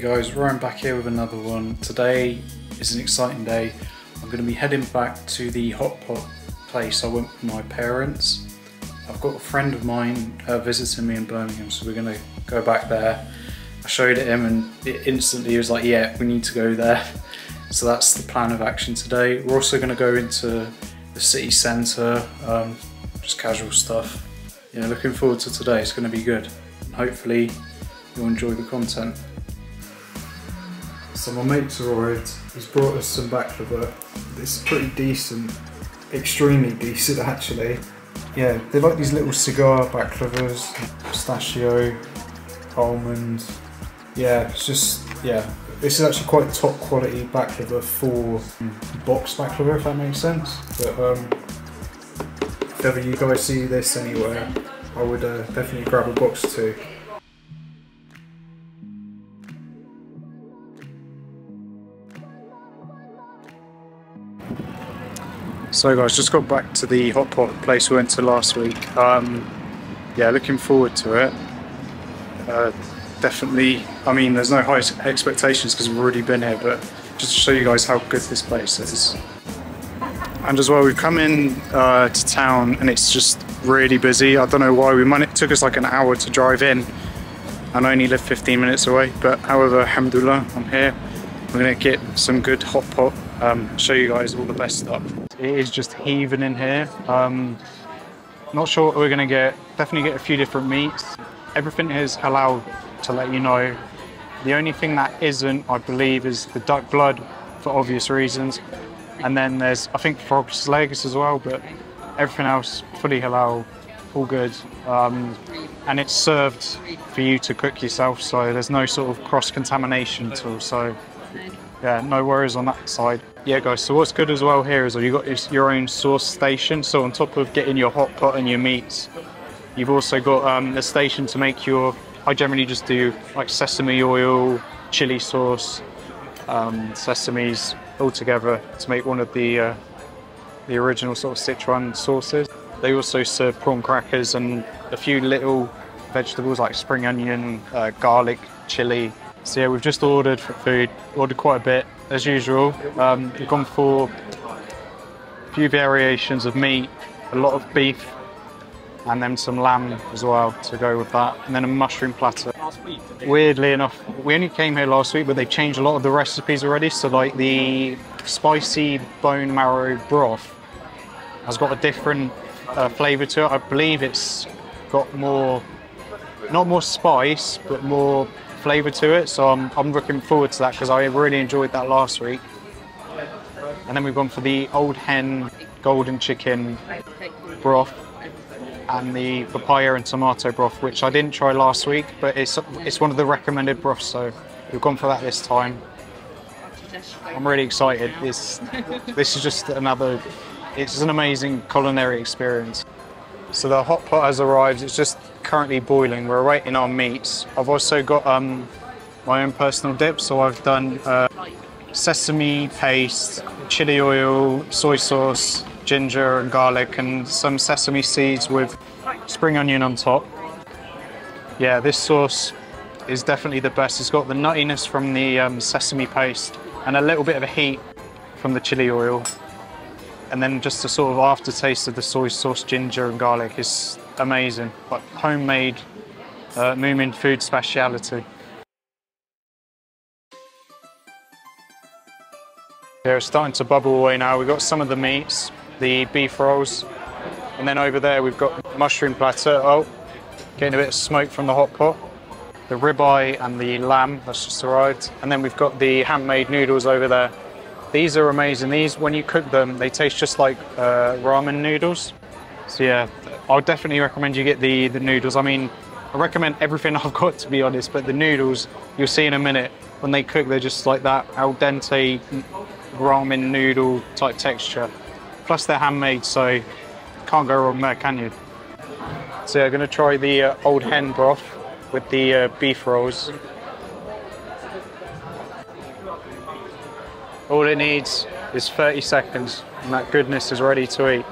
guys, Ryan back here with another one. Today is an exciting day. I'm going to be heading back to the hot pot place I went with my parents. I've got a friend of mine visiting me in Birmingham, so we're going to go back there. I showed it him and it instantly was like, yeah, we need to go there. So that's the plan of action today. We're also going to go into the city centre, just casual stuff. Yeah, looking forward to today. It's going to be good. And hopefully you'll enjoy the content. So my mate's arrived, he's brought us some baklava. It's pretty decent, extremely decent actually. Yeah, they're like these little cigar baklavas, pistachio, almond. Yeah, it's just, yeah. This is actually quite top quality baklava for box baklava, if that makes sense. But if ever you guys see this anywhere, I would definitely grab a box too. So guys, just got back to the hot pot place we went to last week. Yeah, looking forward to it. Definitely, I mean, there's no high expectations because we've already been here, but just to show you guys how good this place is. And as well, we've come in to town and it's just really busy. I don't know why, it took us like an hour to drive in and I only live 15 minutes away. But however, alhamdulillah, I'm here. I'm gonna get some good hot pot, show you guys all the best stuff. It is just heaving in here. Not sure what we're gonna get. Definitely get a few different meats. Everything here is halal, to let you know. The only thing that isn't, I believe, is the duck blood, for obvious reasons. And then there's, I think, frog's legs as well, but everything else, fully halal, all good. And it's served for you to cook yourself, so there's no sort of cross-contamination at all, so yeah, no worries on that side. Yeah guys, so what's good as well here is you've got your own sauce station, so on top of getting your hot pot and your meats, you've also got a station to make your, I generally just do like sesame oil, chili sauce, sesames all together to make one of the original sort of Sichuan sauces. They also serve prawn crackers and a few little vegetables like spring onion, garlic, chili. So yeah, we've just ordered for food, ordered quite a bit as usual. We've gone for a few variations of meat, a lot of beef, and then some lamb as well to go with that, and then a mushroom platter. Weirdly enough, we only came here last week, but they've changed a lot of the recipes already. So like the spicy bone marrow broth has got a different flavour to it. I believe it's got more, not more spice, but more flavour to it, so I'm looking forward to that because I really enjoyed that last week. And then we've gone for the old hen golden chicken broth and the papaya and tomato broth, which I didn't try last week, but it's one of the recommended broths, so we've gone for that this time. I'm really excited. This is just another, it's an amazing culinary experience. So the hot pot has arrived, it's just currently boiling, we're waiting on meats. I've also got my own personal dip, so I've done sesame paste, chili oil, soy sauce, ginger and garlic, and some sesame seeds with spring onion on top. Yeah, this sauce is definitely the best. It's got the nuttiness from the sesame paste and a little bit of a heat from the chili oil. And then just the sort of aftertaste of the soy sauce, ginger and garlic is amazing. Like homemade Mumin food speciality. They're starting to bubble away now. We've got some of the meats, the beef rolls, and then over there we've got mushroom platter. Oh, getting a bit of smoke from the hot pot. The ribeye and the lamb, that's just arrived. And then we've got the handmade noodles over there. These are amazing. These, when you cook them, they taste just like ramen noodles. So yeah, I'll definitely recommend you get the noodles. I mean, I recommend everything I've got, to be honest, but the noodles, you'll see in a minute, when they cook, they're just like that al dente ramen noodle type texture. Plus they're handmade, so can't go wrong there, can you? So yeah, I'm gonna try the old hen broth with the beef rolls. All it needs is 30 seconds and that goodness is ready to eat.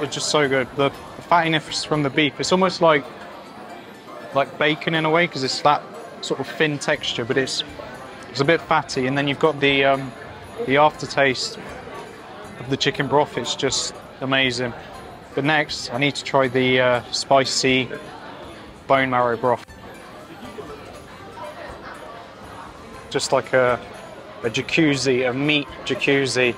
It's just so good. The fattiness from the beef, it's almost like bacon in a way, because it's that sort of thin texture, but it's a bit fatty. And then you've got the aftertaste of the chicken broth. It's just amazing. But next, I need to try the spicy bone marrow broth. Just like a jacuzzi, a meat jacuzzi.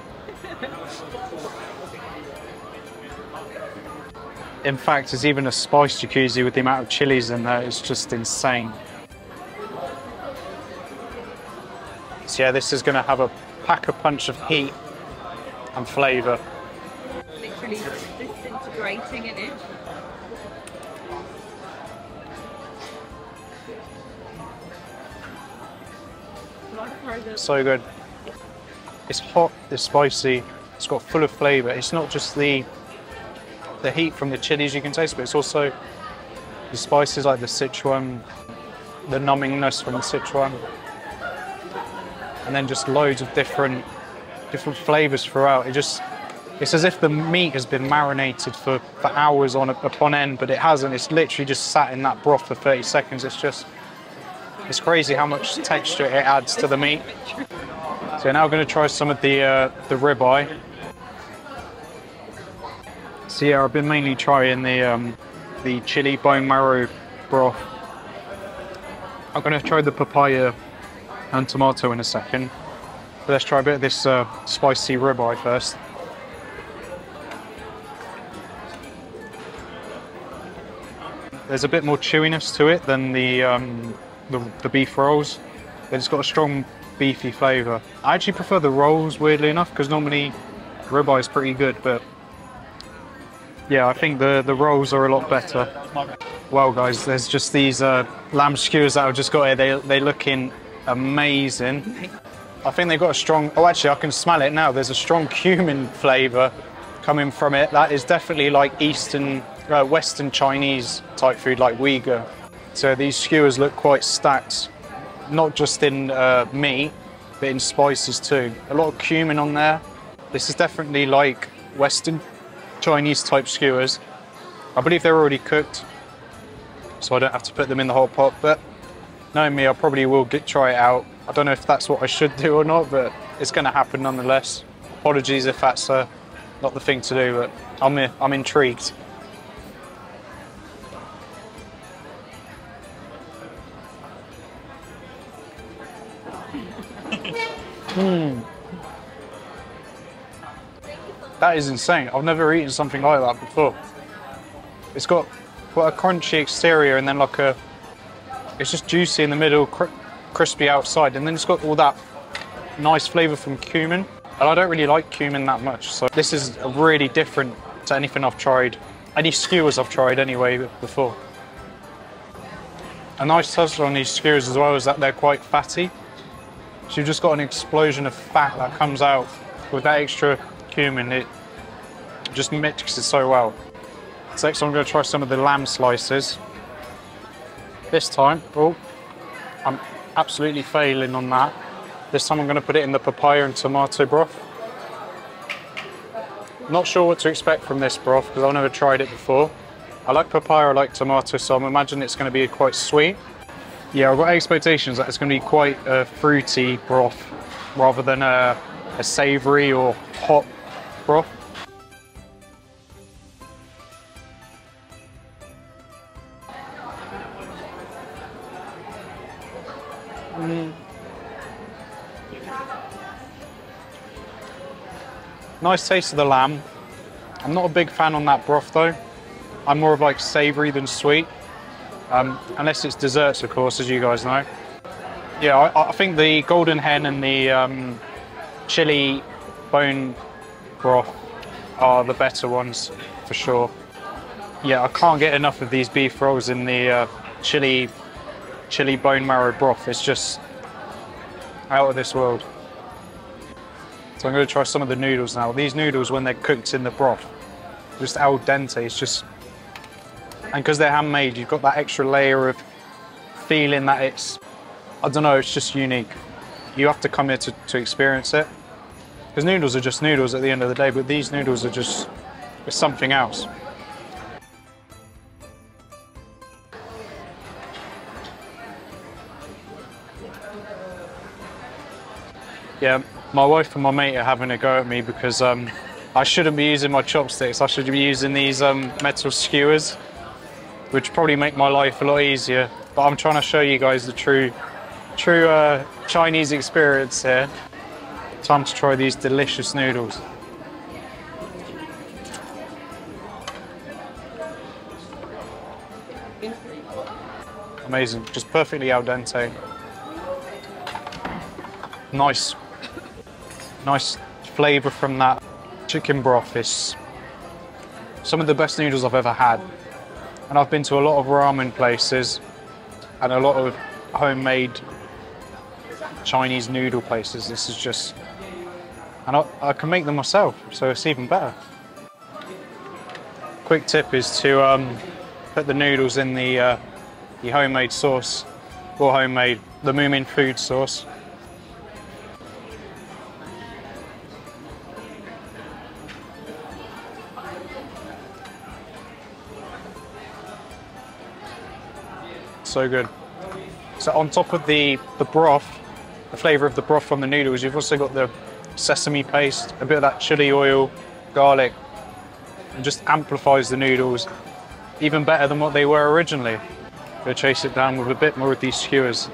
In fact, there's even a spice jacuzzi with the amount of chilies in there. It's just insane. So yeah, this is going to have a pack-a-punch of heat and flavour. Literally disintegrating in it. So good. It's hot, it's spicy, it's got full of flavour. It's not just the heat from the chilies you can taste, but it's also the spices like the Sichuan, the numbingness from the Sichuan, and then just loads of different flavours throughout. It's as if the meat has been marinated for hours upon end, but it hasn't. It's literally just sat in that broth for 30 seconds. It's crazy how much texture it adds to the meat. So now we're going to try some of the ribeye. So yeah, I've been mainly trying the chili bone marrow broth. I'm going to try the papaya and tomato in a second. But let's try a bit of this spicy ribeye first. There's a bit more chewiness to it than the beef rolls, but it's got a strong beefy flavour. I actually prefer the rolls, weirdly enough, because normally ribeye is pretty good, but yeah, I think the rolls are a lot better. Well guys, there's just these lamb skewers that I've just got here. They look in amazing. I think they've got a strong, oh actually I can smell it now, there's a strong cumin flavour coming from it. That is definitely like Western Chinese type food, like Uyghur. So these skewers look quite stacked, not just in meat, but in spices too. A lot of cumin on there. This is definitely like Western Chinese type skewers. I believe they're already cooked, so I don't have to put them in the hot pot, but knowing me, I probably will try it out. I don't know if that's what I should do or not, but it's gonna happen nonetheless. Apologies if that's not the thing to do, but I'm intrigued. That is insane. I've never eaten something like that before. It's got quite a crunchy exterior and then like it's just juicy in the middle, crispy outside, and then it's got all that nice flavour from cumin. And I don't really like cumin that much, so this is really different to anything I've tried, any skewers I've tried anyway before. A nice touch on these skewers as well is that they're quite fatty. So you've just got an explosion of fat that comes out with that extra cumin. It just mixes so well. So next I'm going to try some of the lamb slices. This time, oh, I'm absolutely failing on that. This time I'm going to put it in the papaya and tomato broth. Not sure what to expect from this broth because I've never tried it before. I like papaya, I like tomato, so I'm imagining it's going to be quite sweet. Yeah, I've got expectations that it's going to be quite a fruity broth rather than a savoury or hot broth. Nice taste of the lamb. I'm not a big fan on that broth though. I'm more of like savoury than sweet. Unless it's desserts, of course, as you guys know. Yeah, I think the golden hen and the chili bone broth are the better ones for sure. Yeah, I can't get enough of these beef rolls in the chili bone marrow broth. It's just out of this world. So I'm going to try some of the noodles now. These noodles, when they're cooked in the broth, just al dente, it's just. And because they're handmade, you've got that extra layer of feeling that it's, I don't know, it's just unique. You have to come here to experience it. Because noodles are just noodles at the end of the day, but these noodles are just something else. Yeah, my wife and my mate are having a go at me because I shouldn't be using my chopsticks. I should be using these metal skewers, which probably make my life a lot easier. But I'm trying to show you guys the true Chinese experience here. Time to try these delicious noodles. Amazing, just perfectly al dente. Nice. Nice flavour from that chicken broth is some of the best noodles I've ever had. And I've been to a lot of ramen places and a lot of homemade Chinese noodle places. This is just, and I can make them myself, so it's even better. Quick tip is to put the noodles in the homemade sauce, or homemade, the Mumin food sauce. So good. So on top of the broth, the flavour of the broth from the noodles, you've also got the sesame paste, a bit of that chili oil, garlic. It just amplifies the noodles even better than what they were originally. Go chase it down with a bit more of these skewers.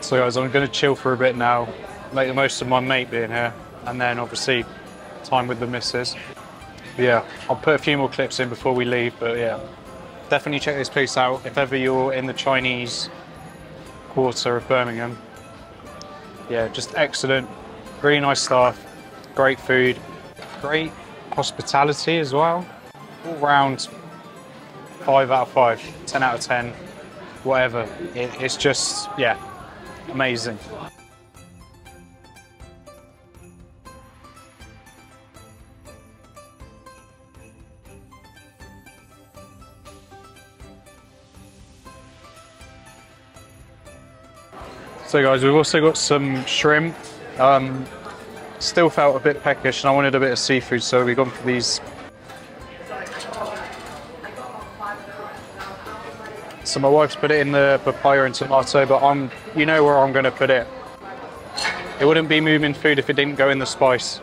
So guys, I'm going to chill for a bit now, make the most of my mate being here, and then obviously time with the missus. Yeah, I'll put a few more clips in before we leave, but yeah, definitely check this place out if ever you're in the Chinese quarter of Birmingham. Yeah, just excellent, really nice staff, great food, great hospitality as well. All round, 5 out of 5, 10 out of 10, whatever. It's just, yeah, amazing. So guys, we've also got some shrimp. Still felt a bit peckish and I wanted a bit of seafood, so we've gone for these. So my wife's put it in the papaya and tomato, but I'm, you know where I'm going to put it. It wouldn't be Mumin food if it didn't go in the spice.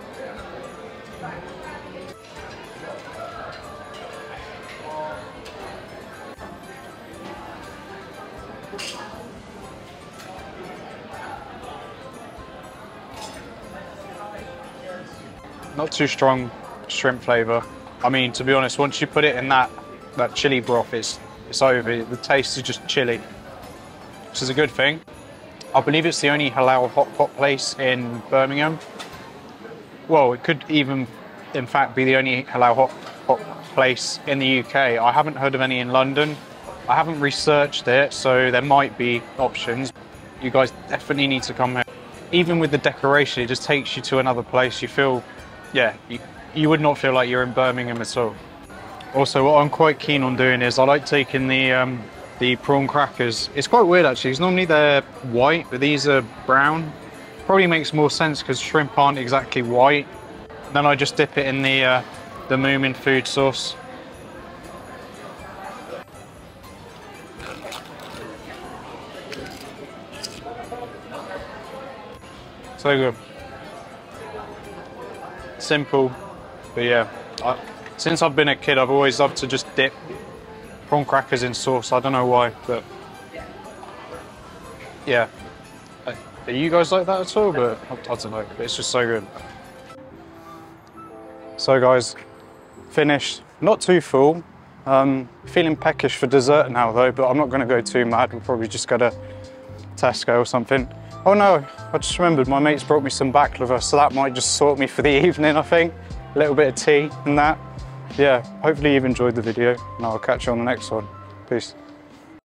Not too strong shrimp flavour. I mean, to be honest, once you put it in that chilli broth, it's over. The taste is just chilli, which is a good thing. I believe it's the only halal hot pot place in Birmingham. Well, it could even, in fact, be the only halal hot pot place in the UK. I haven't heard of any in London. I haven't researched it, so there might be options. You guys definitely need to come here. Even with the decoration, it just takes you to another place. You feel, yeah, you would not feel like you're in Birmingham at all. Also, what I'm quite keen on doing is I like taking the prawn crackers. It's quite weird actually, because normally they're white, but these are brown. Probably makes more sense because shrimp aren't exactly white. Then I just dip it in the Mumin food sauce. So good. Simple, but yeah, since I've been a kid, I've always loved to just dip prawn crackers in sauce. I don't know why, but yeah. Are you guys like that at all? But I don't know, but it's just so good. So guys, finished, not too full. Feeling peckish for dessert now though, but I'm not gonna go too mad. We'll probably just go to Tesco or something. Oh no, I just remembered my mate's brought me some baklava, so that might just sort me for the evening, I think. A little bit of tea and that. Yeah, hopefully you've enjoyed the video and I'll catch you on the next one. Peace.